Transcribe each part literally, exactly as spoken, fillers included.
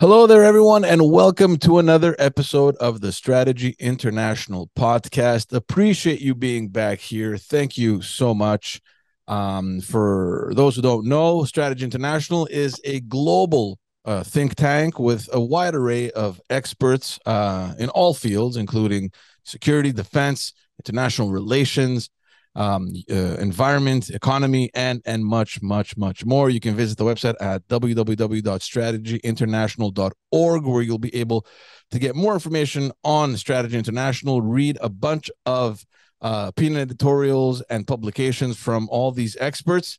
Hello there, everyone, and welcome to another episode of the Strategy International podcast. Appreciate you being back here. Thank you so much. Um, for those who don't know, Strategy International is a global uh, think tank with a wide array of experts uh, in all fields, including security, defense, international relations, um, uh, environment, economy, and, and much, much, much more. You can visit the website at w w w dot strategy international dot org, where you'll be able to get more information on Strategy International, read a bunch of uh, opinion editorials and publications from all these experts.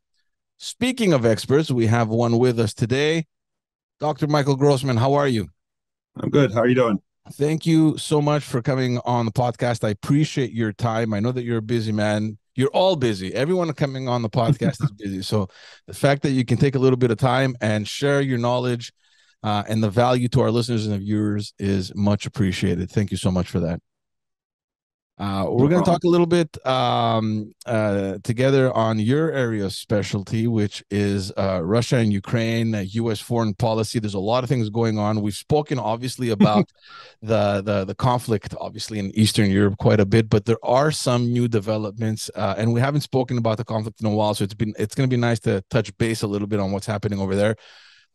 Speaking of experts, we have one with us today. Doctor Michael Grossman, how are you? I'm good. How are you doing? Thank you so much for coming on the podcast. I appreciate your time. I know that you're a busy man. You're all busy. Everyone coming on the podcast is busy. So the fact that you can take a little bit of time and share your knowledge uh, and the value to our listeners and viewers is much appreciated. Thank you so much for that. Uh, we're no going to talk a little bit um, uh, together on your area of specialty, which is uh, Russia and Ukraine, uh, U S foreign policy. There's a lot of things going on. We've spoken, obviously, about the, the the conflict, obviously, in Eastern Europe quite a bit, but there are some new developments, uh, and we haven't spoken about the conflict in a while, so it's been it's going to be nice to touch base a little bit on what's happening over there.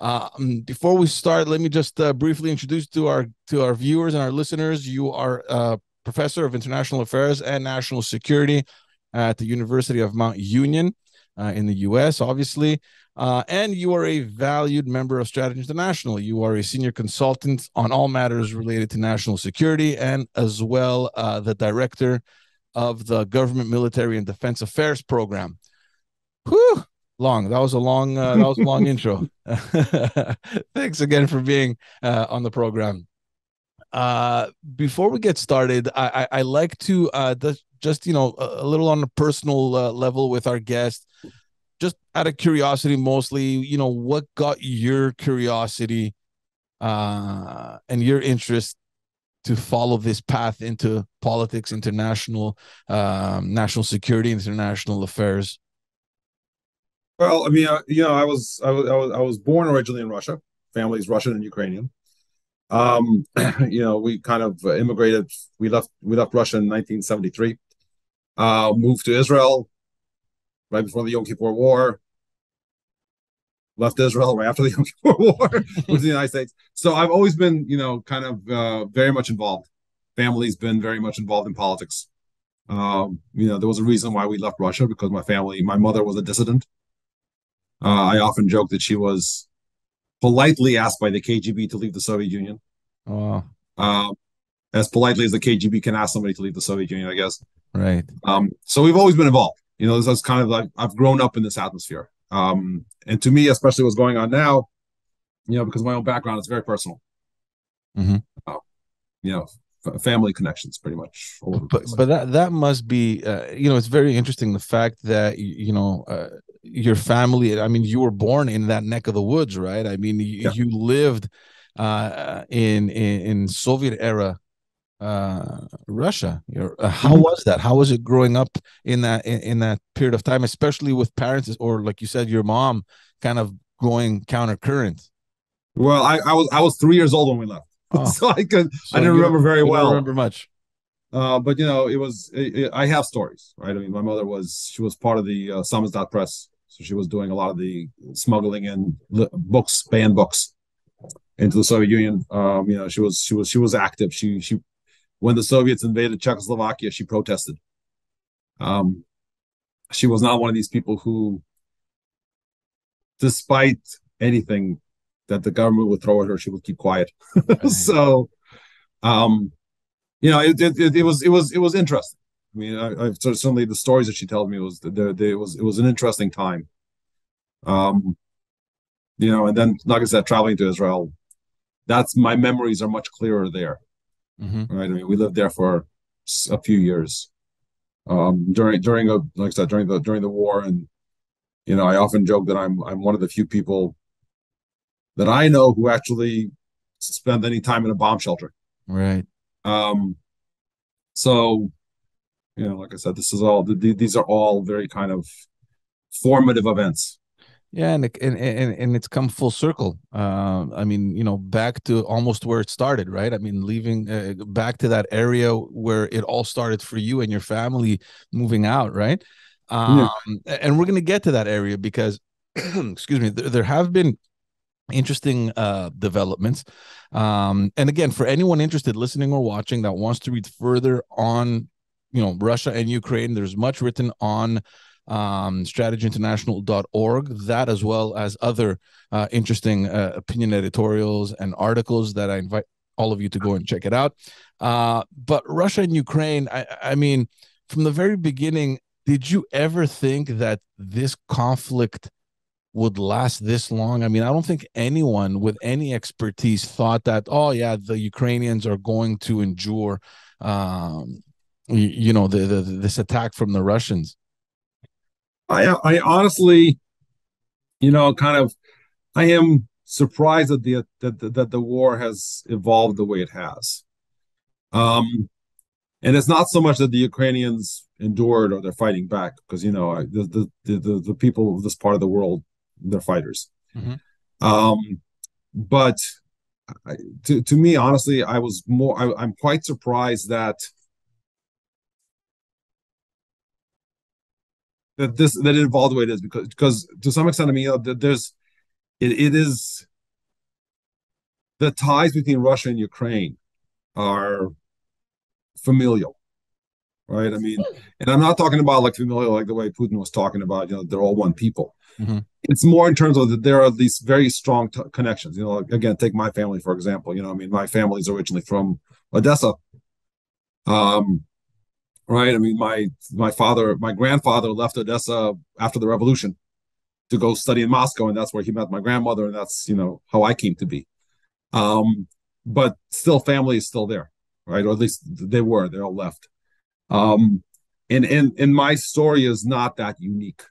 Um, before we start, let me just uh, briefly introduce to our to our viewers and our listeners. You are uh, Professor of International Affairs and National Security at the University of Mount Union uh, in the U S, obviously. Uh, and you are a valued member of Strategy International. You are a senior consultant on all matters related to national security and as well uh, the director of the Government, Military, and Defense Affairs Program. Whew! Long. That was a long, uh, that was a long intro. Thanks again for being uh, on the program. Uh, before we get started, I, I, I like to uh, just, you know, a little on a personal uh, level with our guest, just out of curiosity, mostly, you know, what got your curiosity uh, and your interest to follow this path into politics, international, um, national security, international affairs? Well, I mean, uh, you know, I was, I was, I was, I was born originally in Russia. Family's Russian and Ukrainian. Um, you know, we kind of immigrated. We left. We left Russia in nineteen seventy-three. Uh, moved to Israel right before the Yom Kippur War. Left Israel right after the Yom Kippur War. Moved to the United States. So I've always been, you know, kind of uh, very much involved. Family's been very much involved in politics. Um, you know, there was a reason why we left Russia because my family. My mother was a dissident. Uh, I often joke that she was politely asked by the K G B to leave the Soviet Union. Oh. Uh, as politely as the K G B can ask somebody to leave the Soviet Union, I guess. Right. Um, so we've always been involved. You know, this is kind of like I've grown up in this atmosphere. Um, and to me, especially what's going on now, you know, because of my own background, it's very personal. Mm-hmm. Uh, you know, f family connections pretty much. All over the place. But, but that, that must be, uh, you know, it's very interesting, the fact that, you know, uh, your family, I mean, you were born in that neck of the woods, right? I mean, you, yeah. you lived uh, in, in in Soviet era uh, Russia. You're, uh, how was that? How was it growing up in that in, in that period of time, especially with parents or, like you said, your mom kind of going counter current? Well, I, I was I was three years old when we left, oh. so I could so I didn't remember very well. I don't remember much. Uh, but you know, it was. It, it, I have stories, right? I mean, my mother was. She was part of the uh, Samizdat press, so she was doing a lot of the smuggling in books, banned books, into the Soviet Union. Um, you know, she was. She was. She was active. She. She. When the Soviets invaded Czechoslovakia, she protested. Um, she was not one of these people who, despite anything that the government would throw at her, she would keep quiet. Right. So, um. You know, it, it it was it was it was interesting. I mean, I, I certainly the stories that she told me was there. It was it was an interesting time. Um, you know, and then like I said, traveling to Israel, that's my memories are much clearer there. Mm-hmm. Right? I mean, we lived there for a few years um, during during a like I said during the during the war. And you know, I often joke that I'm I'm one of the few people that I know who actually spent any time in a bomb shelter. Right. Um, so, you know, like I said, this is all th- these are all very kind of formative events. Yeah, and and and, and it's come full circle. Uh, I mean, you know, back to almost where it started, right? I mean, leaving uh, back to that area where it all started for you and your family, moving out, right? Um, yeah. And we're going to get to that area because, excuse me, th- there have been interesting uh, developments. Um, and again, for anyone interested, listening or watching, that wants to read further on, you know, Russia and Ukraine, there's much written on um strategy international dot org, that as well as other uh, interesting uh, opinion editorials and articles that I invite all of you to go and check it out. Uh, but Russia and Ukraine, I, I mean, from the very beginning, did you ever think that this conflict would last this long? I mean, I don't think anyone with any expertise thought that, oh yeah, the Ukrainians are going to endure, um, you, you know, the, the, this attack from the Russians. I, I honestly, you know, kind of, I am surprised that the that the, that the war has evolved the way it has. Um, and it's not so much that the Ukrainians endured or they're fighting back, because you know the the the, the people of this part of the world, they're fighters. Mm-hmm. Um, but I, to to me, honestly, I was more. I, I'm quite surprised that. That this that it evolved the way it is, because because to some extent, I mean, you know, there's it, it is the ties between Russia and Ukraine are familial, right? I mean, and I'm not talking about like familial like the way Putin was talking about, you know, they're all one people. Mm-hmm. It's more in terms of that there are these very strong t- connections. You know, again, take my family for example. You know, I mean, my family's originally from Odessa. Um. Right, I mean, my my father, my grandfather left Odessa after the revolution to go study in Moscow, and that's where he met my grandmother, and that's, you know, how I came to be. Um, but still, family is still there, right? Or at least they were. They all left. Um, and and and my story is not that unique.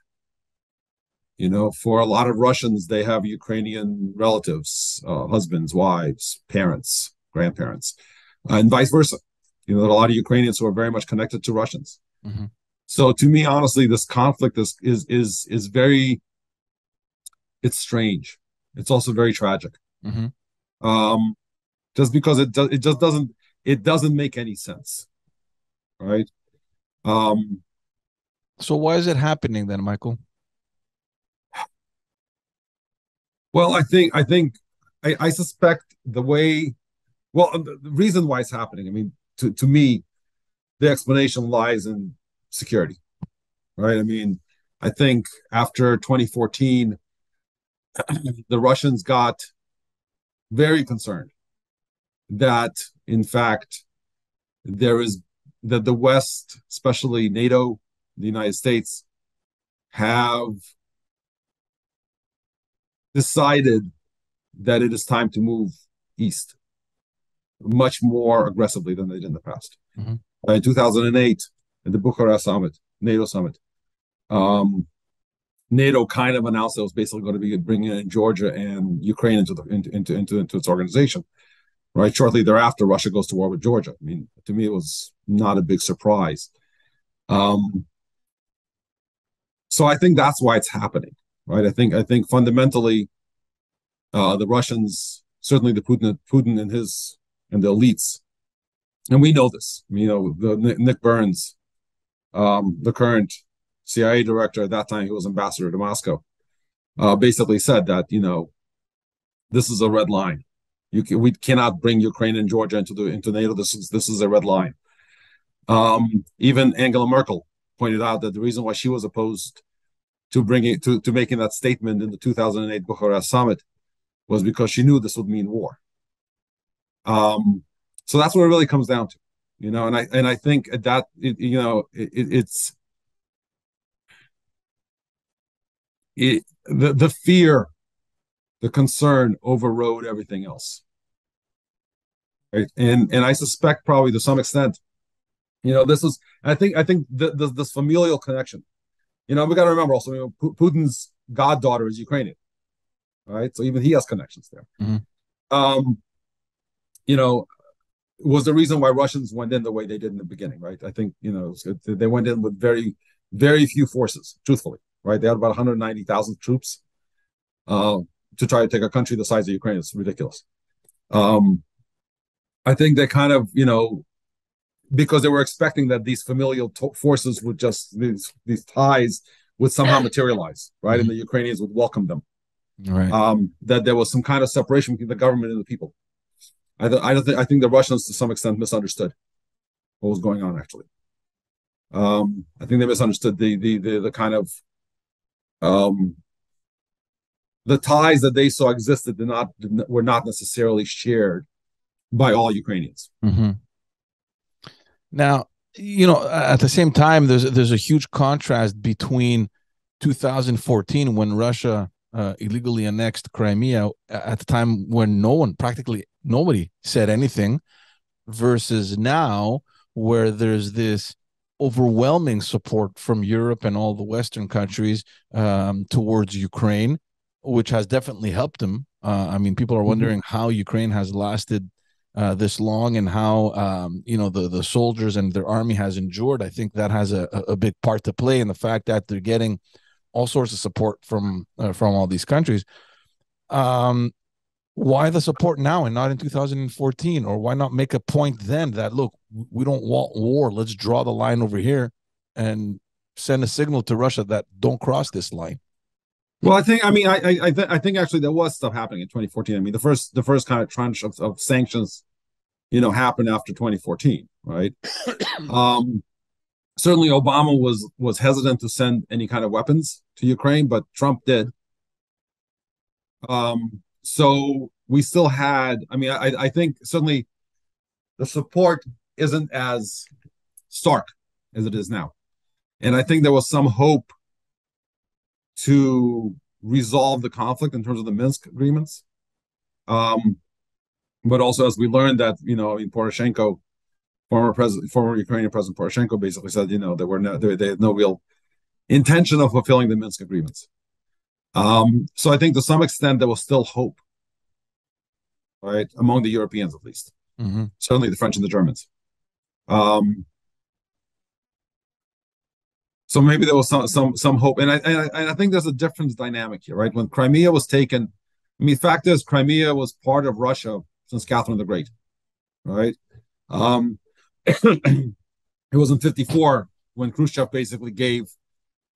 You know, for a lot of Russians, they have Ukrainian relatives, uh, husbands, wives, parents, grandparents, uh, and vice versa. You know, there are a lot of Ukrainians who are very much connected to Russians. Mm-hmm. So to me, honestly, this conflict is is is is very, it's strange. It's also very tragic. Mm-hmm. Um, just because it does, it just doesn't, it doesn't make any sense, right? Um, so why is it happening then, Michael? Well, I think I think I, I suspect the way. Well, the reason why it's happening, I mean. To, to me, the explanation lies in security, right? I mean, I think after twenty fourteen, the Russians got very concerned that, in fact, there is that the West, especially NATO, the United States, have decided that it is time to move east much more aggressively than they did in the past. Mm-hmm. Uh, in two thousand eight, at the Bucharest Summit, NATO Summit, um, NATO kind of announced that it was basically going to be bringing in Georgia and Ukraine into the into into, into, into its organization. Right. Shortly thereafter, Russia goes to war with Georgia. I mean, to me, it was not a big surprise. Um, so I think that's why it's happening. Right. I think I think fundamentally, uh, the Russians, certainly the Putin Putin and his and the elites, and we know this. You know, the, Nick Burns, um, the current C I A director at that time, he was ambassador to Moscow, uh, basically said that, you know, this is a red line. You can, we cannot bring Ukraine and Georgia into the into NATO. This is this is a red line. Um, even Angela Merkel pointed out that the reason why she was opposed to bringing to to making that statement in the two thousand eight Bucharest Summit was because she knew this would mean war. Um, so that's what it really comes down to, you know, and I, and I think that, it, you know, it, it, it's, it, the, the fear, the concern overrode everything else. Right. And, and I suspect probably to some extent You know, this is, I think, I think the, the, this familial connection. You know, we got to remember also, you know, Putin's goddaughter is Ukrainian, right? So even he has connections there. Mm-hmm. Um, you know, was the reason why Russians went in the way they did in the beginning, right? I think, you know, they went in with very, very few forces, truthfully, right? They had about one hundred ninety thousand troops uh, to try to take a country the size of Ukraine. It's ridiculous. Um, I think they kind of, you know, because they were expecting that these familial to- forces would just, these, these ties would somehow materialize, right? Mm-hmm. And the Ukrainians would welcome them. Right. Um, that there was some kind of separation between the government and the people. I, th- I, don't th- I think the Russians, to some extent, misunderstood what was going on, actually. Um, I think they misunderstood the the the, the kind of um, the ties that they saw existed did not, did not were not necessarily shared by all Ukrainians. Mm-hmm. Now, you know, at the same time, there's there's a huge contrast between two thousand fourteen, when Russia uh, illegally annexed Crimea, at the time when no one, practically nobody, said anything, versus now, where there's this overwhelming support from Europe and all the Western countries um, towards Ukraine, which has definitely helped them. Uh, I mean, people are wondering mm-hmm. how Ukraine has lasted uh, this long, and how, um, you know, the, the soldiers and their army has endured. I think that has a, a big part to play in the fact that they're getting all sorts of support from uh, from all these countries. Um, why the support now and not in two thousand fourteen? Or why not make a point then that, look, we don't want war, let's draw the line over here and send a signal to Russia that don't cross this line? Well, I think, I mean, I I, th- I think actually there was stuff happening in twenty fourteen. I mean, the first the first kind of tranche of, of sanctions, you know, happened after twenty fourteen, right? um, certainly Obama was was hesitant to send any kind of weapons to Ukraine, but Trump did. Um, so we still had, I mean, I I think certainly the support isn't as stark as it is now. And I think there was some hope to resolve the conflict in terms of the Minsk agreements. Um, but also, as we learned that, you know, in Poroshenko, former president, former Ukrainian president Poroshenko basically said, you know, there were no, they, they had no real intention of fulfilling the Minsk agreements. Um, so I think to some extent, there was still hope, right? Among the Europeans, at least. Mm-hmm. Certainly the French and the Germans. Um, so maybe there was some some some hope, and I, and I and I think there's a different dynamic here, right? When Crimea was taken, I mean, fact is, Crimea was part of Russia since Catherine the Great, right? Um, it was in fifty-four when Khrushchev basically gave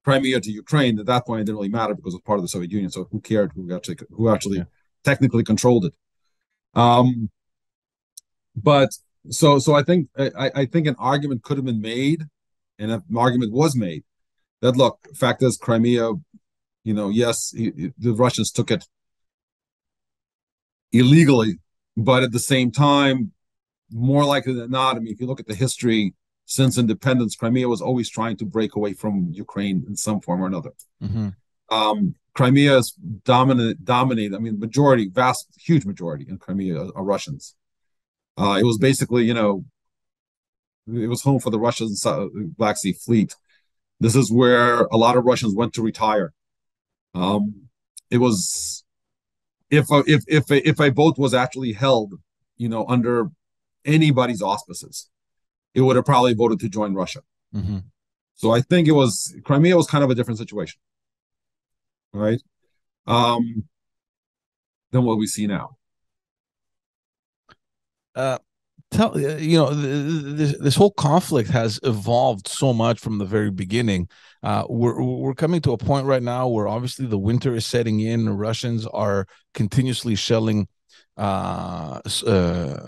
Crimea to Ukraine. At that point, it didn't really matter because it was part of the Soviet Union, so who cared who actually who actually yeah. technically controlled it? Um, But so so I think I, I think an argument could have been made, and an argument was made, that look, fact is, Crimea, you know, yes, he, the Russians took it illegally, but at the same time, more likely than not, I mean, if you look at the history since independence, Crimea was always trying to break away from Ukraine in some form or another. Mm-hmm. Um, Crimea is dominant, dominated. I mean, majority, vast, huge majority in Crimea are, are Russians. Uh, it was basically, you know, it was home for the Russian Black Sea Fleet. This is where a lot of Russians went to retire. Um, it was, if a, if if a, if a boat was actually held, you know, under anybody's auspices, it would have probably voted to join Russia. Mm-hmm. So I think it was Crimea was kind of a different situation, right? Um, than what we see now. Uh, tell you know th- this this whole conflict has evolved so much from the very beginning. Uh, we're we're coming to a point right now where obviously the winter is setting in. Russians are continuously shelling uh, uh,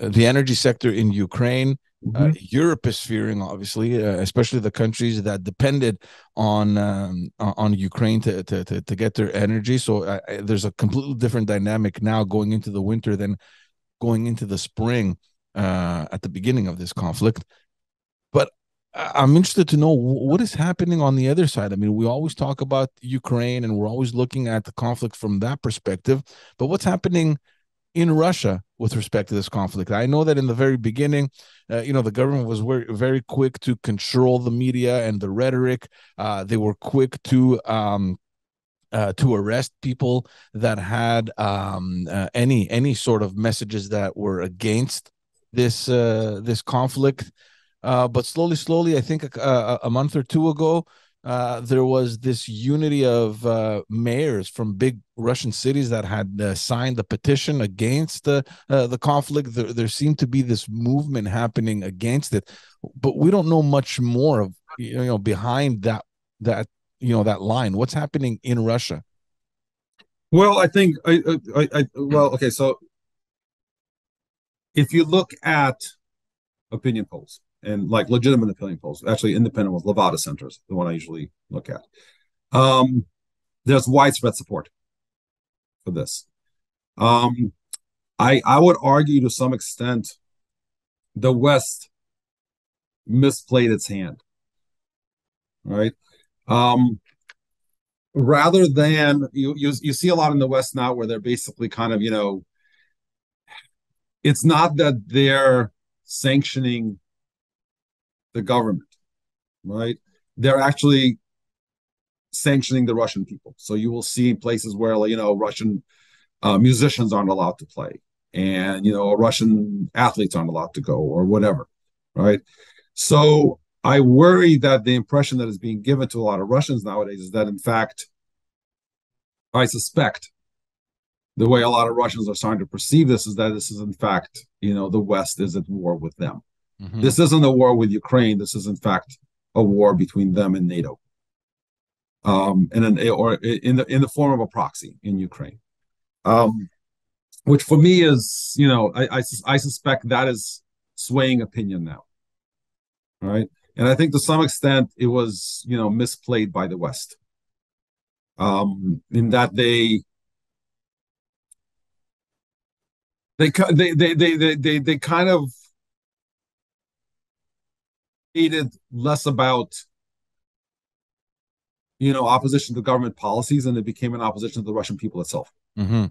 the energy sector in Ukraine. Mm-hmm. Uh, Europe is fearing, obviously, uh, especially the countries that depended on um, on Ukraine to, to to to get their energy. So uh, there's a completely different dynamic now going into the winter than going into the spring uh, at the beginning of this conflict. But I'm interested to know what is happening on the other side. I mean, we always talk about Ukraine and we're always looking at the conflict from that perspective, but what's happening in Russia with respect to this conflict. I know that in the very beginning, uh, you know, the government was very, very quick to control the media and the rhetoric. Uh, they were quick to um, uh, to arrest people that had um, uh, any any sort of messages that were against this uh, this conflict. Uh, but slowly, slowly, I think a, a month or two ago, Uh, there was this unity of uh, mayors from big Russian cities that had uh, signed the petition against the, uh, the conflict. There, there seemed to be this movement happening against it, but we don't know much more of, you know, behind that, that, you know, that line. What's happening in Russia? Well, I think, I, I, I well, okay. So if you look at opinion polls, and like legitimate opinion polls, actually independent ones, Levada centers, the one I usually look at. Um, there's widespread support for this. Um, I I would argue to some extent the West misplayed its hand, right? Um, rather than, you, you, you see a lot in the West now where they're basically kind of, you know, it's not that they're sanctioning the government, right? They're actually sanctioning the Russian people. So you will see places where, you know, Russian uh, musicians aren't allowed to play, and, you know, Russian athletes aren't allowed to go, or whatever, right? So I worry that the impression that is being given to a lot of Russians nowadays is that, in fact, I suspect the way a lot of Russians are starting to perceive this is that this is, in fact, you know, the West is at war with them. Mm-hmm. This isn't a war with Ukraine. This is, in fact, a war between them and NATO, um, and an, or in the in the form of a proxy in Ukraine, um, which for me is, you know, I, I I suspect that is swaying opinion now, right? And I think to some extent it was, you know, misplayed by the West, um, in that they. They they they they they they, they kind of. Less about, you know, opposition to government policies, and it became an opposition to the Russian people itself. Mm-hmm.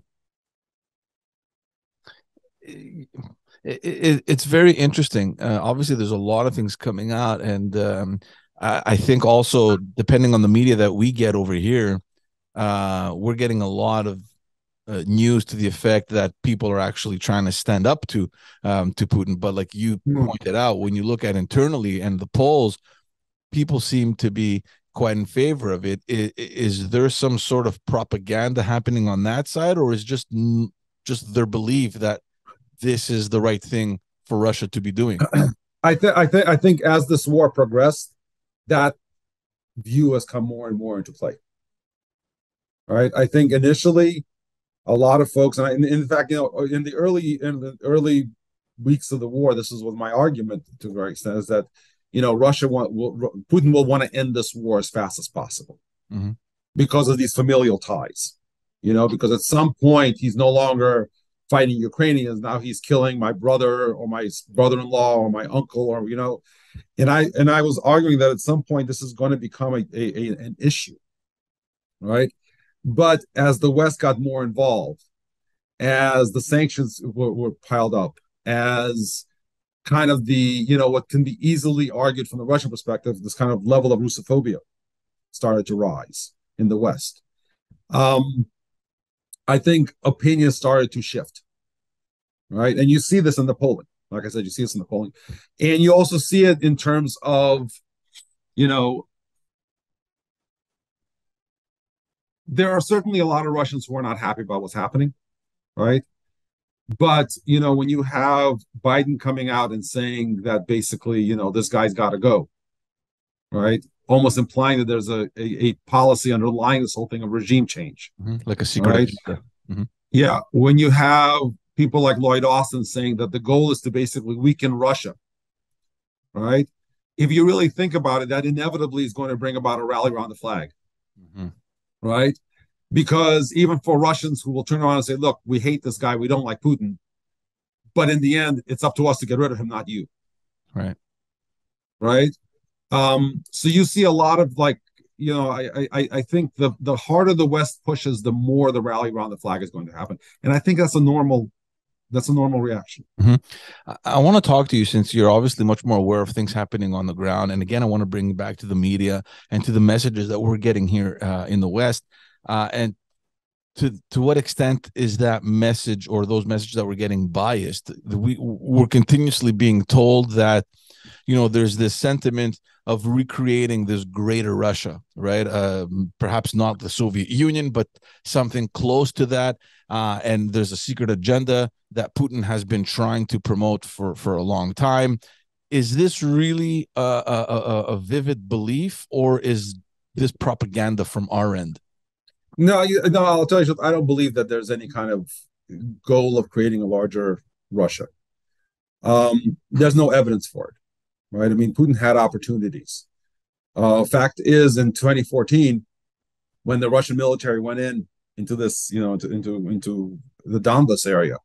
it, it, it's very interesting. Uh, obviously, there's a lot of things coming out, and um, I, I think also depending on the media that we get over here, uh, we're getting a lot of Uh, news to the effect that people are actually trying to stand up to um, to Putin. But like you pointed out, when you look at internally and the polls, people seem to be quite in favor of it. Is, is there some sort of propaganda happening on that side, or is just just their belief that this is the right thing for Russia to be doing? I think I think I think as this war progressed, that view has come more and more into play. All right, I think initially. A lot of folks, and I, in, in fact, you know, in the early in the early weeks of the war, this is what my argument to a great extent is that, you know, Russia want, will, Putin will want to end this war as fast as possible mm-hmm. because of these familial ties, you know, because at some point he's no longer fighting Ukrainians. Now he's killing my brother or my brother-in-law or my uncle, or, you know, and I and I was arguing that at some point this is going to become a, a, a an issue, right? But as the West got more involved, as the sanctions were, were piled up, as kind of the, you know, what can be easily argued from the Russian perspective, this kind of level of Russophobia started to rise in the West. Um, I think opinions started to shift, right? And you see this in the polling. Like I said, you see this in the polling. And you also see it in terms of, you know, there are certainly a lot of Russians who are not happy about what's happening, right? But, you know, when you have Biden coming out and saying that basically, you know, this guy's got to go, right? Almost implying that there's a, a, a policy underlying this whole thing of regime change. Mm-hmm. Like a secret. Right? Mm-hmm. Yeah. When you have people like Lloyd Austin saying that the goal is to basically weaken Russia, right? If you really think about it, that inevitably is going to bring about a rally around the flag. Mm-hmm. Right? Because even for Russians who will turn around and say, look, we hate this guy, we don't like Putin, but in the end, it's up to us to get rid of him, not you. Right. Right? Um, so you see a lot of, like, you know, I I, I think the, the harder the West pushes, the more the rally around the flag is going to happen. And I think that's a normal That's a normal reaction. Mm-hmm. I, I want to talk to you, since you're obviously much more aware of things happening on the ground. And again, I want to bring back to the media and to the messages that we're getting here uh, in the West. Uh, and to to what extent is that message, or those messages that we're getting, biased? We, we're continuously being told that, you know, there's this sentiment of recreating this greater Russia, right? Uh, perhaps not the Soviet Union, but something close to that. Uh, and there's a secret agenda that Putin has been trying to promote for, for a long time. Is this really a, a, a vivid belief, or is this propaganda from our end? No, you, no, I'll tell you, I don't believe that there's any kind of goal of creating a larger Russia. Um, there's no evidence for it. Right, I mean, Putin had opportunities. Uh, fact is, in twenty fourteen, when the Russian military went in into this, you know, into into, into the Donbas area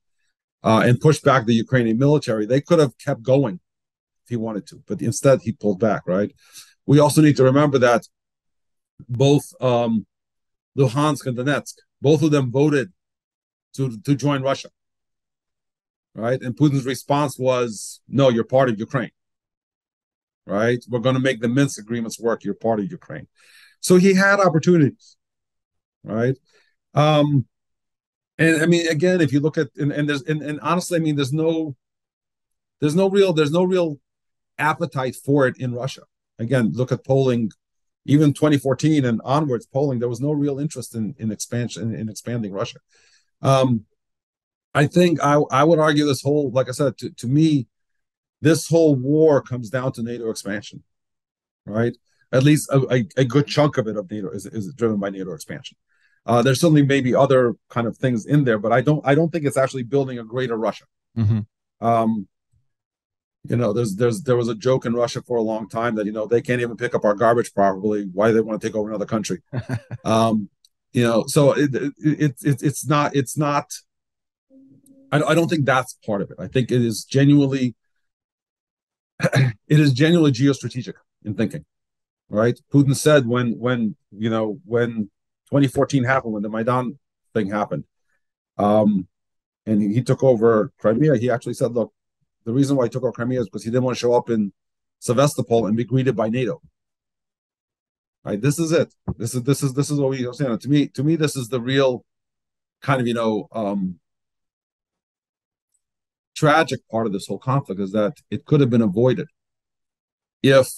uh, and pushed back the Ukrainian military, they could have kept going if he wanted to, but instead he pulled back. Right. We also need to remember that both um, Luhansk and Donetsk, both of them voted to to join Russia. Right, and Putin's response was, "No, you're part of Ukraine." Right? We're going to make the Minsk agreements work. You're part of Ukraine. So he had opportunities, right? Um, and I mean, again, if you look at, and, and there's, and, and honestly, I mean, there's no, there's no real, there's no real appetite for it in Russia. Again, look at polling, even twenty fourteen and onwards polling, there was no real interest in, in expansion, in, in expanding Russia. Um, I think I, I would argue this whole, like I said, to, to me, this whole war comes down to NATO expansion, right? At least a, a, a good chunk of it of NATO is, is driven by NATO expansion. Uh, there's certainly maybe other kind of things in there, but I don't I don't think it's actually building a greater Russia. Mm-hmm. Um, you know, there's there's there was a joke in Russia for a long time that, you know, they can't even pick up our garbage properly. Why do they want to take over another country? um, you know, so it, it, it, it it's not it's not. I, I don't think that's part of it. I think it is genuinely. It is genuinely geostrategic in thinking, right? Putin said when, when you know, when twenty fourteen happened, when the Maidan thing happened, um, and he, he took over Crimea, he actually said, look, the reason why he took over Crimea is because he didn't want to show up in Sevastopol and be greeted by NATO. Right? This is it. This is this is this is what we understand. To me, to me, this is the real kind of, you know, um, tragic part of this whole conflict, is that it could have been avoided if,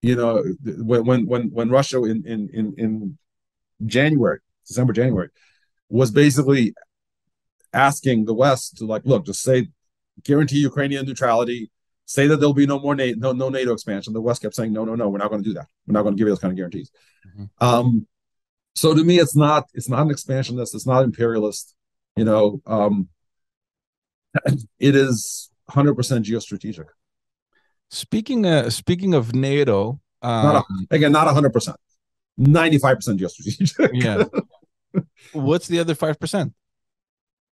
you know, when when when Russia in in in, in January, December, January, was basically asking the West to, like, look, just say, guarantee Ukrainian neutrality, say that there'll be no more NATO, no no NATO expansion. The West kept saying, no, no, no, we're not going to do that. We're not going to give you those kind of guarantees. Mm-hmm. Um, so to me, it's not it's not an expansionist. It's not imperialist. You know. Um, It is one hundred percent geostrategic. Speaking uh, speaking of NATO, um, not a, again, not one hundred percent, ninety-five percent geostrategic. Yeah. What's the other five percent?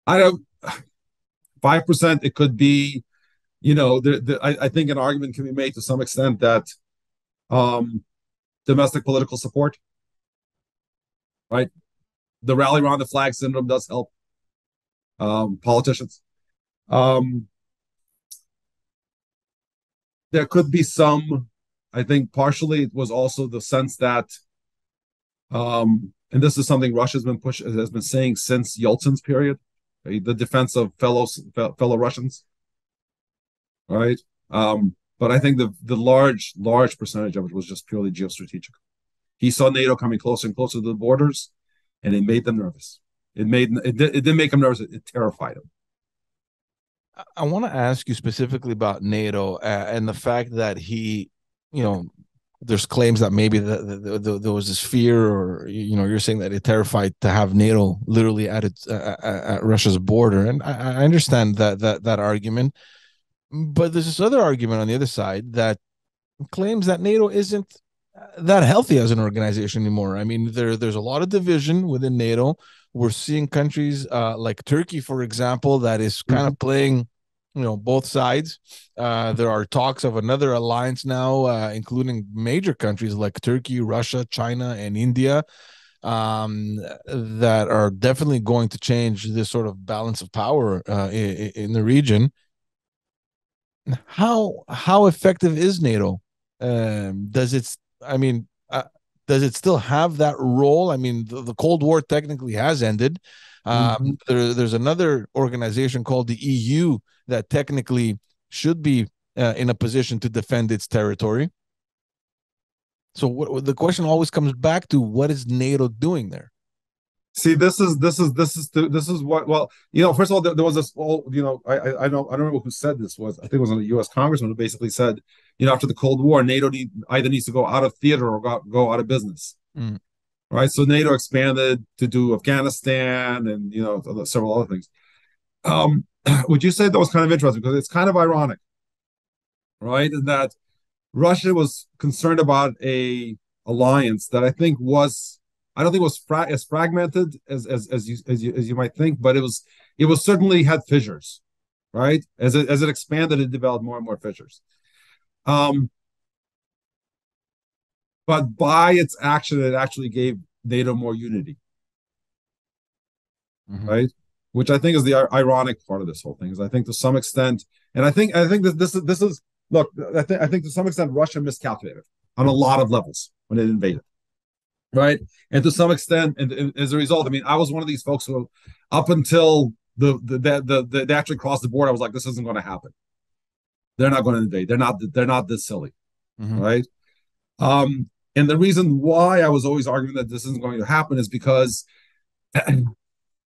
I don't. five percent. It could be, you know, the, the, I, I think an argument can be made to some extent that um, domestic political support, right? The rally around the flag syndrome does help um, politicians. Um, there could be some, I think partially it was also the sense that, um, and this is something Russia has been push, has been saying since Yeltsin's period, right? The defense of fellow, fellow Russians, right? Um, but I think the, the large, large percentage of it was just purely geostrategic. He saw NATO coming closer and closer to the borders, and it made them nervous. It made, it, did, it didn't make them nervous, it, it terrified them. I want to ask you specifically about NATO and the fact that he, you know, there's claims that maybe the, the, the, there was this fear, or, you know, you're saying that it terrified to have NATO literally at its uh, at Russia's border. And I, I understand that, that that argument. But there's this other argument on the other side that claims that NATO isn't that healthy as an organization anymore. I mean, there there's a lot of division within NATO. We're seeing countries uh, like Turkey, for example, that is kind of playing, you know, both sides. Uh, there are talks of another alliance now, uh, including major countries like Turkey, Russia, China, and India. um, that are definitely going to change this sort of balance of power uh, in, in the region. How how effective is NATO? Um, does it? I mean, uh, does it still have that role? I mean, the, the Cold War technically has ended. Um, mm-hmm. there, there's another organization called the E U that technically should be uh, in a position to defend its territory. So what, the question always comes back to: what is NATO doing there? See, this is this is this is this is what. Well, you know, first of all, there, there was this. All you know, I I, I don't I don't remember who said this was. I think it was a U S congressman who basically said, you know, after the Cold War, NATO need, either needs to go out of theater or go, go out of business. Mm. Right. So NATO expanded to do Afghanistan and, you know, several other things. Um, would you say that was kind of interesting? Because it's kind of ironic, right? In that Russia was concerned about a alliance that I think was, I don't think it was fra as fragmented as as as you, as you as you might think, but it was it was certainly had fissures, right? As it as it expanded, it developed more and more fissures. Um, But by its action, it actually gave NATO more unity, mm-hmm. right? Which I think is the ironic part of this whole thing. Is I think to some extent, and I think I think that this is this is look. I think I think to some extent Russia miscalculated on a lot of levels when it invaded, right? And to some extent, and, and as a result, I mean, I was one of these folks who, up until the the the, the, the they actually crossed the board, I was like, this isn't going to happen. They're not going to invade. They're not. They're not this silly, mm-hmm. right? Um, And the reason why I was always arguing that this isn't going to happen is because I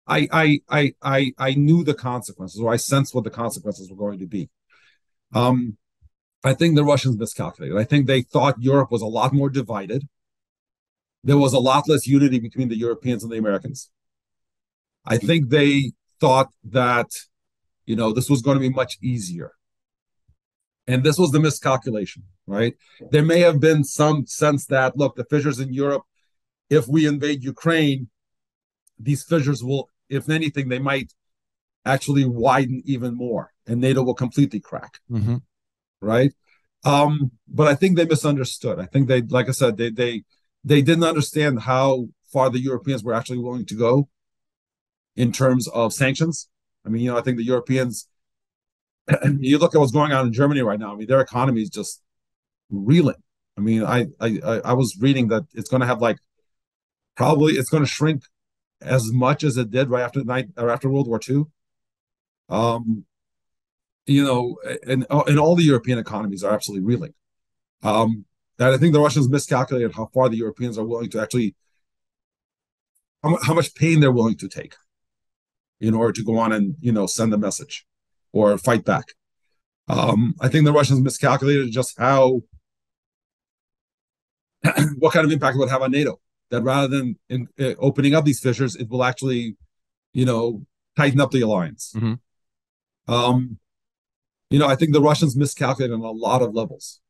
I I I, I knew the consequences, or I sensed what the consequences were going to be. Um, I think the Russians miscalculated. I think they thought Europe was a lot more divided. There was a lot less unity between the Europeans and the Americans. I think they thought that, you know, this was going to be much easier. And this was the miscalculation, right? There may have been some sense that, look, the fissures in Europe, if we invade Ukraine, these fissures will, if anything, they might actually widen even more, and NATO will completely crack, mm-hmm. right? Um, but I think they misunderstood. I think they, like I said, they they they didn't understand how far the Europeans were actually willing to go in terms of sanctions. I mean, you know, I think the Europeans... You look at what's going on in Germany right now. I mean, their economy is just reeling. I mean, I I, I was reading that it's going to have like probably it's going to shrink as much as it did right after night or after World War Two. Um, you know, and and all the European economies are absolutely reeling. Um, and I think the Russians miscalculated how far the Europeans are willing to actually how, how much pain they're willing to take in order to go on and, you know, send a message or fight back. Um, I think the Russians miscalculated just how, what kind of impact it would have on NATO. That rather than in, uh, opening up these fissures, it will actually, you know, tighten up the alliance. Mm-hmm. um, you know, I think the Russians miscalculated on a lot of levels.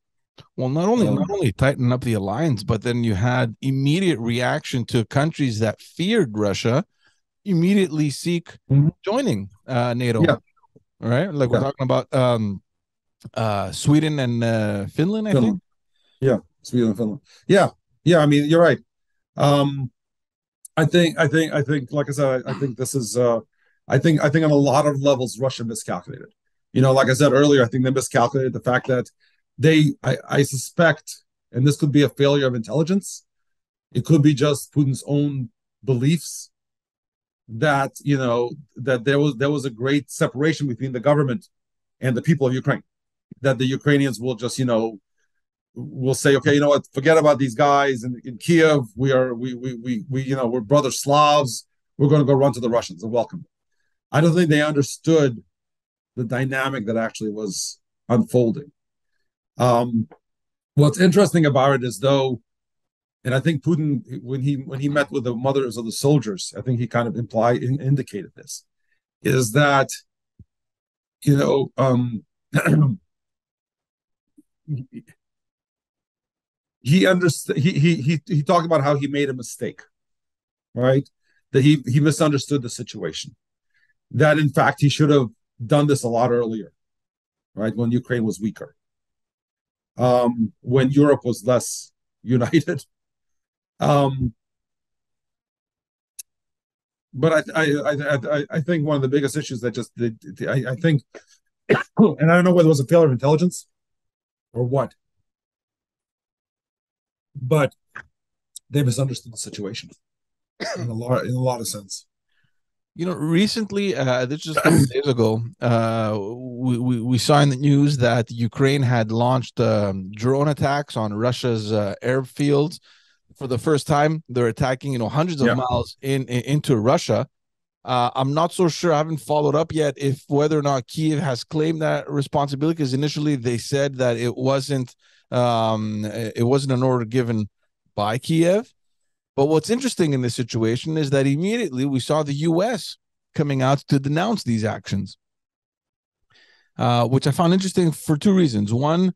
Well, not only um, not only tighten up the alliance, but then you had immediate reaction to countries that feared Russia immediately seek mm-hmm. joining uh, NATO. Yeah. Right, like yeah. we're talking about um, uh, Sweden and uh, Finland, I Finland. think. Yeah, Sweden and Finland. Yeah, yeah. I mean, you're right. Um, I think, I think, I think. Like I said, I, I think this is. Uh, I think, I think on a lot of levels, Russia miscalculated. You know, like I said earlier, I think they miscalculated the fact that they. I, I suspect, and this could be a failure of intelligence. It could be just Putin's own beliefs. That you know that there was there was a great separation between the government and the people of Ukraine, that the Ukrainians will just you know will say, okay, you know what, forget about these guys in, in Kiev. We are we we we we you know we're brother Slavs. We're going to go run to the Russians and welcome them. I don't think they understood the dynamic that actually was unfolding. Um, what's interesting about it is though. And I think Putin, when he when he met with the mothers of the soldiers, I think he kind of implied indicated this, is that, you know, um, he understood. He, he he he talked about how he made a mistake, right? That he he misunderstood the situation. That in fact he should have done this a lot earlier, right? When Ukraine was weaker, um, when Europe was less united. Um, But I, I, I, I think one of the biggest issues that just, I, I think, and I don't know whether it was a failure of intelligence or what, but they misunderstood the situation in a lot, in a lot of sense. You know, recently, uh, this just a couple days ago, uh, we, we, we saw in the news that Ukraine had launched um, drone attacks on Russia's uh, airfields. For the first time, they're attacking, you know, hundreds of yeah. miles in, in into Russia. Uh, I'm not so sure. I haven't followed up yet if whether or not Kyiv has claimed that responsibility, because initially they said that it wasn't um, it wasn't an order given by Kyiv. But what's interesting in this situation is that immediately we saw the U S coming out to denounce these actions, uh, which I found interesting for two reasons. One,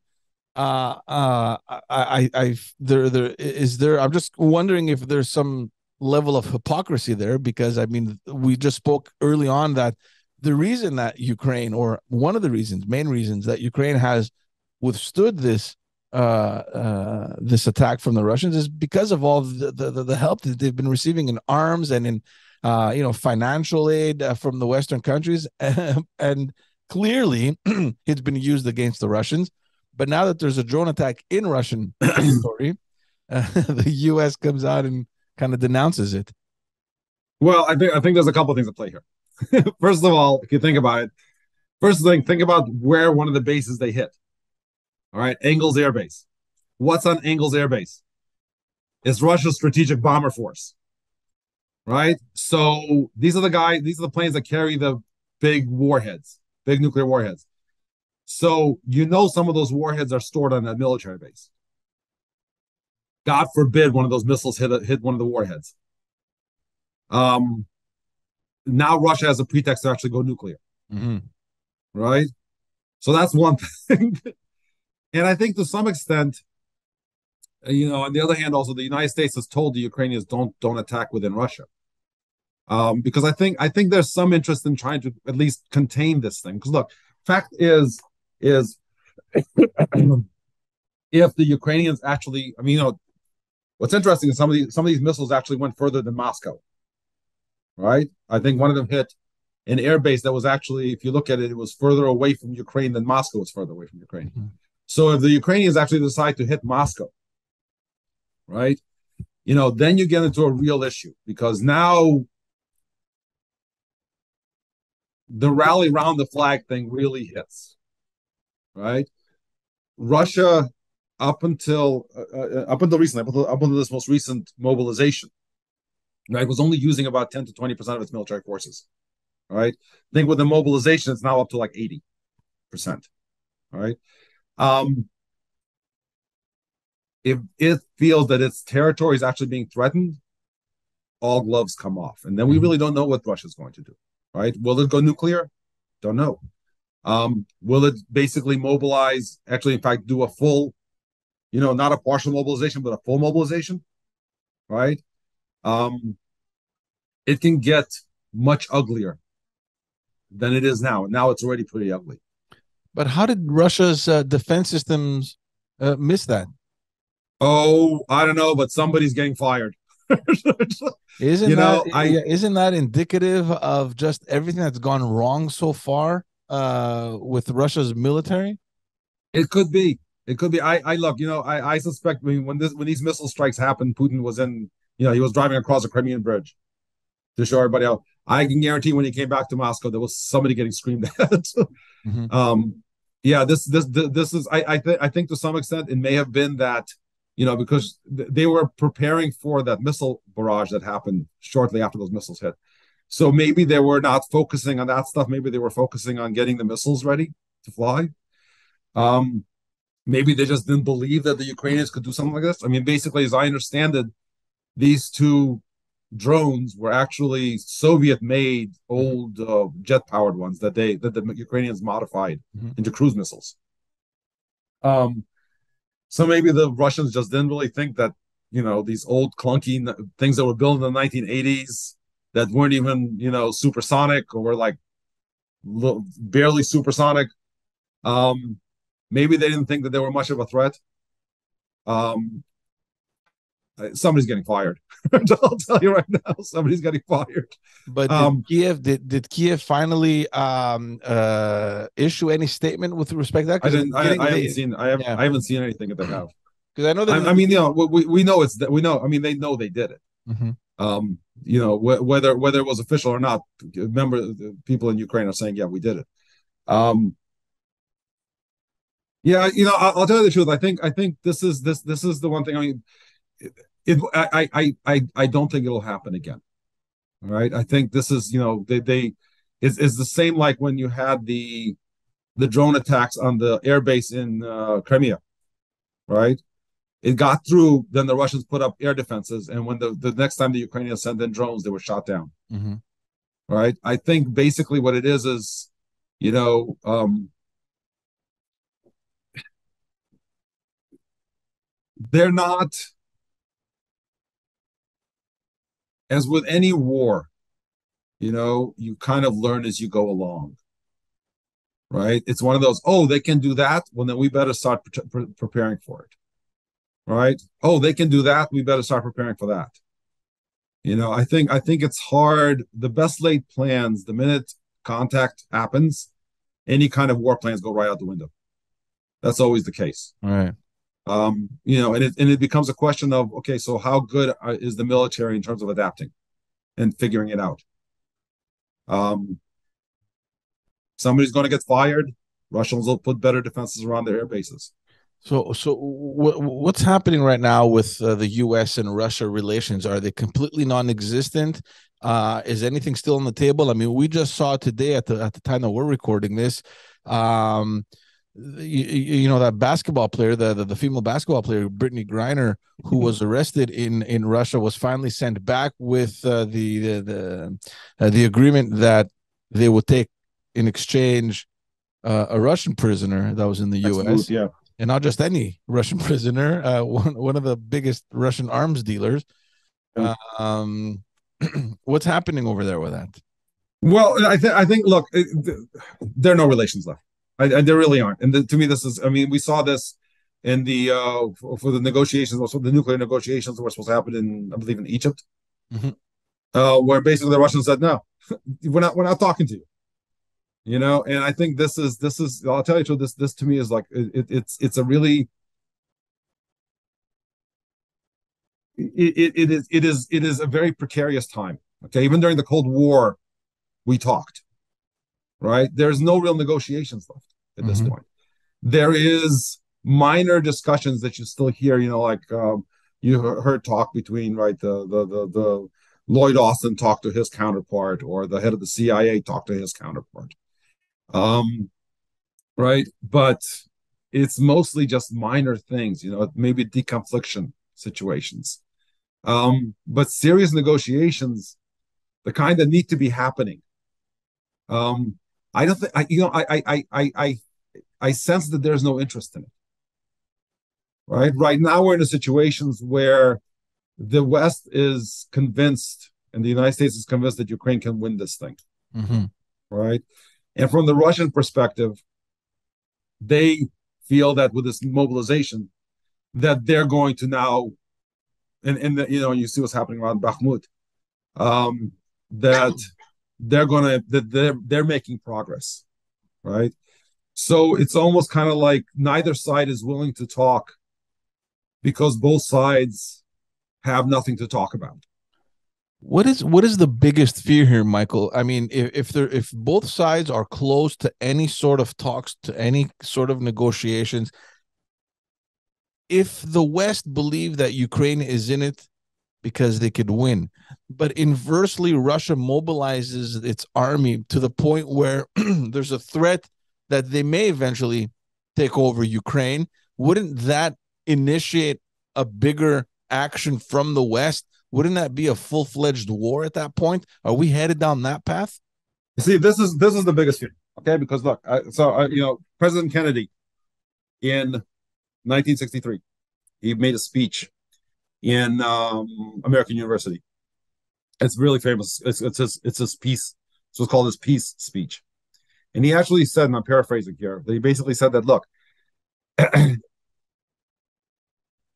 uh, uh, I, I, I, there, there is there. I'm just wondering if there's some level of hypocrisy there, because I mean, we just spoke early on that the reason that Ukraine, or one of the reasons, main reasons that Ukraine has withstood this. Uh, uh, this attack from the Russians is because of all the, the the help that they've been receiving in arms and in uh, you know, financial aid uh, from the Western countries, and clearly it's been used against the Russians. But now that there's a drone attack in Russian territory, uh, the U S comes out and kind of denounces it. Well, I think I think there's a couple of things at play here. First of all, if you think about it, first thing, think about where one of the bases they hit. All right, Engels Air Base. What's on Engels Air Base? It's Russia's strategic bomber force, right? So these are the guys, these are the planes that carry the big warheads, big nuclear warheads. So you know some of those warheads are stored on that military base. God forbid one of those missiles hit a, hit one of the warheads. Um, now Russia has a pretext to actually go nuclear, mm-hmm. right? So that's one thing. And I think to some extent, you know, on the other hand, also the United States has told the Ukrainians don't don't attack within Russia, um, because I think I think there's some interest in trying to at least contain this thing. Because look, fact is is if the Ukrainians actually, I mean, you know, what's interesting is some of these some of these missiles actually went further than Moscow, right? I think one of them hit an airbase that was actually, if you look at it, it was further away from Ukraine than Moscow was further away from Ukraine. Mm-hmm. So if the Ukrainians actually decide to hit Moscow, right, you know, then you get into a real issue, because now the rally round the flag thing really hits, right? Russia, up until uh, up until recently, up until, up until this most recent mobilization, right, was only using about ten to twenty percent of its military forces, right? I think with the mobilization, it's now up to like eighty percent, all right? Um, if it feels that its territory is actually being threatened, all gloves come off. And then we really don't know what Russia is going to do, right? Will it go nuclear? Don't know. Um, will it basically mobilize, actually, in fact, do a full, you know, not a partial mobilization, but a full mobilization, right? Um, it can get much uglier than it is now. Now it's already pretty ugly. But how did Russia's uh, defense systems uh, miss that? Oh, I don't know, but somebody's getting fired. Isn't you know, that I, isn't that indicative of just everything that's gone wrong so far uh, with Russia's military? It could be. It could be. I, I look, you know, I, I suspect I mean, when this when these missile strikes happened, Putin was in, you know, he was driving across the Crimean bridge to show everybody out. I can guarantee when he came back to Moscow, there was somebody getting screamed at. mm-hmm. um, yeah, this, this, this is. I, I think. I think to some extent, it may have been that, you know, because th- they were preparing for that missile barrage that happened shortly after those missiles hit. So maybe they were not focusing on that stuff. Maybe they were focusing on getting the missiles ready to fly. Um, maybe they just didn't believe that the Ukrainians could do something like this. I mean, basically, as I understand it, these two drones were actually Soviet-made old uh, jet-powered ones that they that the Ukrainians modified mm-hmm. into cruise missiles. Um, so maybe the Russians just didn't really think that, you know, these old clunky things that were built in the nineteen eighties that weren't even, you know, supersonic or were like little, barely supersonic. Um, maybe they didn't think that they were much of a threat. Um, Uh, somebody's getting fired. I'll tell you right now, somebody's getting fired. But um, did Kiev did, did Kiev finally um, uh, issue any statement with respect to that? I didn't. I, I haven't they, seen. I haven't. Yeah. I haven't seen anything that they have. Because I know that. I, I mean, you know, we we know it's that we know. I mean, they know they did it. Mm-hmm. Um, you know, wh whether whether it was official or not. Remember, the people in Ukraine are saying, "Yeah, we did it." Um, yeah, you know, I'll, I'll tell you the truth. I think I think this is this this is the one thing. I mean, it, it, I I I I don't think it'll happen again. All right, I think this is you know they they is is the same like when you had the the drone attacks on the airbase in uh, Crimea, right? It got through. Then the Russians put up air defenses, and when the, the next time the Ukrainians sent in drones, they were shot down. Mm-hmm. Right? I think basically what it is is, you know, um, they're not, as with any war, you know, you kind of learn as you go along. Right? It's one of those. Oh, they can do that. Well, then we better start pre pre preparing for it. Right? Oh, they can do that. We better start preparing for that. You know, I think I think it's hard. The best laid plans, the minute contact happens, any kind of war plans go right out the window. That's always the case. All right. Um, you know, and it and it becomes a question of, okay, so how good are, is the military in terms of adapting and figuring it out? Um, somebody's going to get fired. Russians will put better defenses around their air bases. So, so what's happening right now with uh, the U S and Russia relations? Are they completely non-existent? Uh, is anything still on the table? I mean, we just saw today at the, at the time that we're recording this, um, you, you know, that basketball player, the, the, the female basketball player, Brittany Griner, who was arrested in, in Russia, was finally sent back with uh, the, the, the, uh, the agreement that they would take in exchange uh, a Russian prisoner that was in the U S. Absolutely, yeah. And not just any Russian prisoner, uh, one, one of the biggest Russian arms dealers. Um, what's happening over there with that? Well, I, th I think, look, it, th there are no relations left. I, I, there really aren't. And the, to me, this is, I mean, we saw this in the, uh, for, for the negotiations, also the nuclear negotiations that were supposed to happen in, I believe, in Egypt, mm-hmm. uh, where basically the Russians said, no, we're not, we're not talking to you. You know, and I think this is this is. I'll tell you the truth. This this to me is like it, it's it's a really it, it it is it is it is a very precarious time. Okay, even during the Cold War, we talked. Right, there's no real negotiations left at this mm-hmm. point. There is minor discussions that you still hear. You know, like um, you heard talk between right the the the the Lloyd Austin talked to his counterpart, or the head of the C I A talked to his counterpart. Um, right, but it's mostly just minor things, you know, maybe deconfliction situations, um, but serious negotiations, the kind that need to be happening. Um, I don't think, I, you know, I, I, I, I, I sense that there's no interest in it. Right, right now we're in a situations where the West is convinced, and the United States is convinced that Ukraine can win this thing. Mm-hmm. Right? And from the Russian perspective, they feel that with this mobilization, that they're going to now, and, and the, you know, you see what's happening around Bakhmut, um, that they're going to, that they're, they're making progress, right? So it's almost kind of like neither side is willing to talk because both sides have nothing to talk about. What is what is the biggest fear here, Michael? I mean, if, if there if both sides are closed to any sort of talks, to any sort of negotiations, if the West believe that Ukraine is in it because they could win, but inversely, Russia mobilizes its army to the point where there's a threat that they may eventually take over Ukraine, wouldn't that initiate a bigger action from the West? Wouldn't that be a full-fledged war at that point? Are we headed down that path? See, this is this is the biggest fear, okay? Because look, I, so I, you know, President Kennedy in nineteen sixty-three, he made a speech in um, American University. It's really famous. It's it's his, it's his peace. It's what's called his peace speech, and he actually said, and I'm paraphrasing here, that he basically said that look.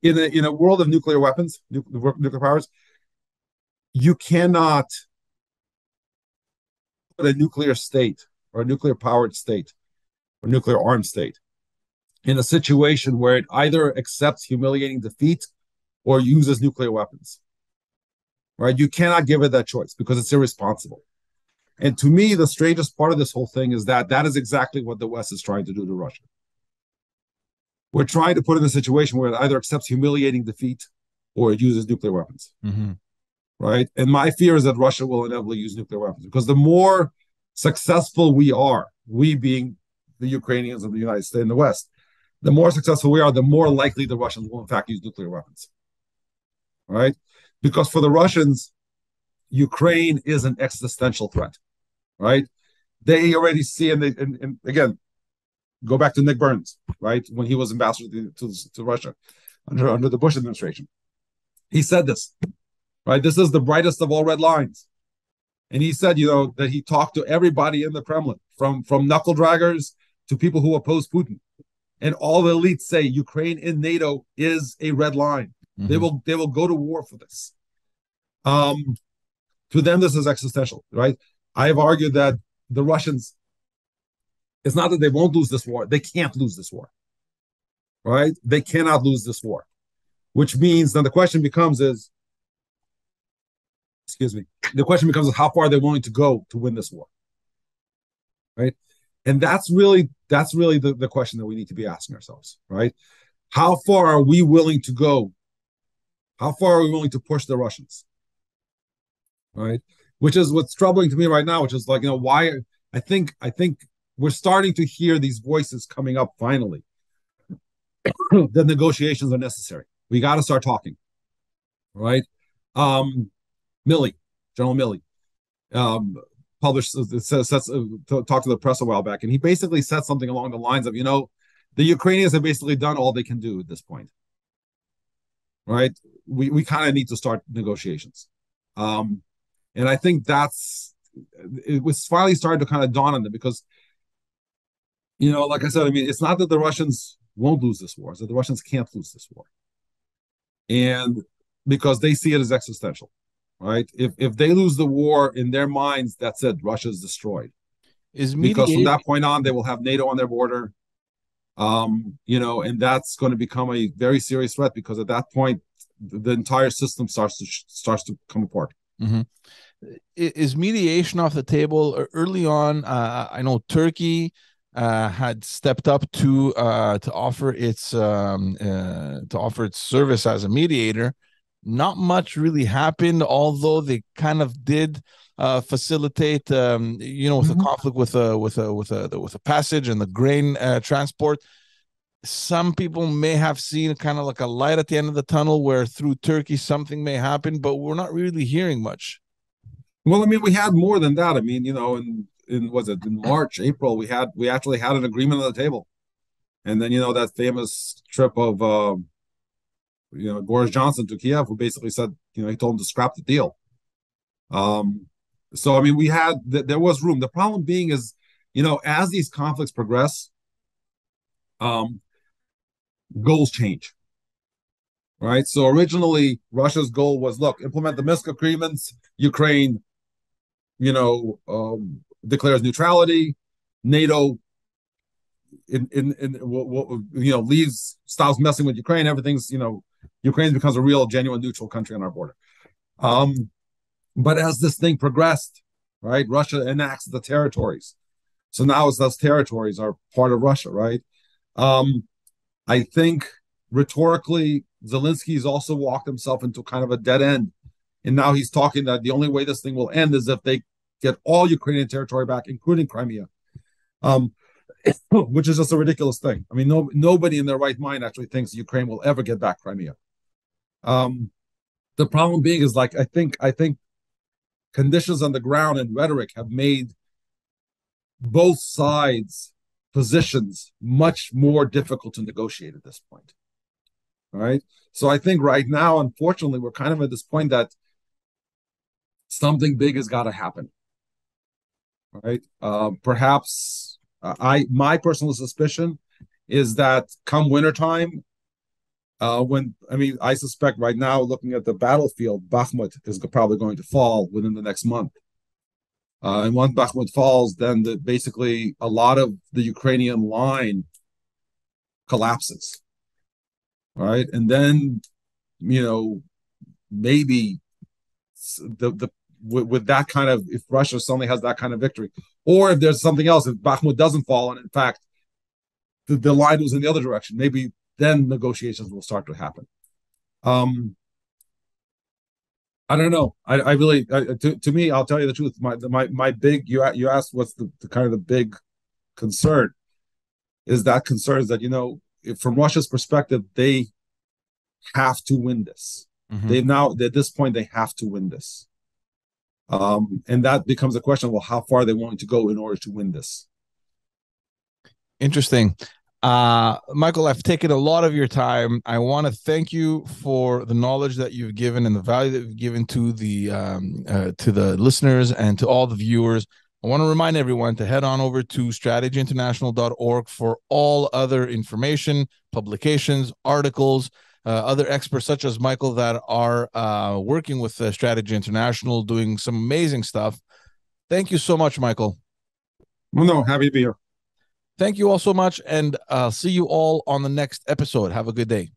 in a, in a world of nuclear weapons, nuclear, nuclear powers, you cannot put a nuclear state or a nuclear powered state or nuclear armed state in a situation where it either accepts humiliating defeat or uses nuclear weapons, right? You cannot give it that choice because it's irresponsible. And to me, the strangest part of this whole thing is that that is exactly what the West is trying to do to Russia. We're trying to put it in a situation where it either accepts humiliating defeat or it uses nuclear weapons, mm-hmm. right? And my fear is that Russia will inevitably use nuclear weapons, because the more successful we are, we being the Ukrainians of the United States and the West, the more successful we are, the more likely the Russians will in fact use nuclear weapons, right? Because for the Russians, Ukraine is an existential threat, right? They already see, and, they, and, and again, go back to Nick Burns, right? When he was ambassador to, to, to Russia under, under the Bush administration, he said this, right? This is the brightest of all red lines. And he said, you know, that he talked to everybody in the Kremlin, from, from knuckle draggers to people who oppose Putin. And all the elites say Ukraine in NATO is a red line. Mm-hmm. They will they will go to war for this. Um, to them, this is existential, right? I have argued that the Russians, it's not that they won't lose this war. They can't lose this war, right? They cannot lose this war, which means then the question becomes is, excuse me, the question becomes is how far they're willing to go to win this war, right? And that's really that's really the, the question that we need to be asking ourselves, right? How far are we willing to go? How far are we willing to push the Russians, right? Which is what's troubling to me right now, which is like, you know, why I think I think we're starting to hear these voices coming up finally. The negotiations are necessary. We got to start talking, right? Um, Milley, General Milley, um, published, says, says, uh, talked to the press a while back, and he basically said something along the lines of, you know, the Ukrainians have basically done all they can do at this point, right? We we kind of need to start negotiations. Um, and I think that's, it was finally starting to kind of dawn on them because, you know, like I said, I mean, it's not that the Russians won't lose this war. It's that the Russians can't lose this war. And because they see it as existential, right? If if they lose the war, in their minds, that's it. Russia's destroyed. Is mediated- because from that point on, they will have NATO on their border, um, you know, and that's going to become a very serious threat because at that point, the entire system starts to starts to come apart. Mm-hmm. Is mediation off the table? Early on, uh, I know Turkey... Uh, had stepped up to uh, to offer its um, uh, to offer its service as a mediator. Not much really happened, although they kind of did uh, facilitate, um, you know, with mm-hmm. the conflict with a with a with a with a passage and the grain uh, transport. Some people may have seen kind of like a light at the end of the tunnel, where through Turkey something may happen, but we're not really hearing much. Well, I mean, we had more than that. I mean, you know, and. In was it in March, April? We had we actually had an agreement on the table, and then you know that famous trip of uh, you know Boris Johnson to Kiev, who basically said you know he told him to scrap the deal. Um, so I mean we had th- there was room. The problem being is you know as these conflicts progress, um, goals change. Right. So originally Russia's goal was look implement the Minsk agreements. Ukraine, you know. Um, declares neutrality, NATO in in, in w- w- you know leaves, stops messing with Ukraine, everything's you know Ukraine becomes a real genuine neutral country on our border. Um but as this thing progressed, right, Russia enacts the territories, so now it's those territories are part of Russia, right? um I think rhetorically Zelensky's also walked himself into kind of a dead end, and now he's talking that the only way this thing will end is if they get all Ukrainian territory back, including Crimea, um, which is just a ridiculous thing. I mean, no, nobody in their right mind actually thinks Ukraine will ever get back Crimea. Um, the problem being is like I think I think conditions on the ground and rhetoric have made both sides' positions much more difficult to negotiate at this point. All right. So I think right now, unfortunately, we're kind of at this point that something big has got to happen. Right? Uh, perhaps uh, I my personal suspicion is that come wintertime, Uh, when I mean, I suspect right now, looking at the battlefield, Bakhmut is probably going to fall within the next month. Uh, and once Bakhmut falls, then the, basically a lot of the Ukrainian line collapses, right? And then, you know, maybe the the with, with that kind of, if Russia suddenly has that kind of victory, or if there's something else, if Bakhmut doesn't fall, and in fact, the, the line was in the other direction, maybe then negotiations will start to happen. Um, I don't know. I, I really, I, to, to me, I'll tell you the truth. My, my, my big, you, you asked what's the, the kind of the big concern, is that concern is that, you know, if, from Russia's perspective, they have to win this. Mm-hmm. They now, at this point, they have to win this. Um, and that becomes a question of, well, how far they want to go in order to win this. Interesting. Uh, Michael, I've taken a lot of your time. I want to thank you for the knowledge that you've given and the value that you've given to the um, uh, to the listeners and to all the viewers. I want to remind everyone to head on over to strategy international dot org for all other information, publications, articles, uh, other experts such as Michael that are uh, working with uh, Strategy International, doing some amazing stuff. Thank you so much, Michael. Well, no, happy to be here. Thank you all so much, and I'll uh, see you all on the next episode. Have a good day.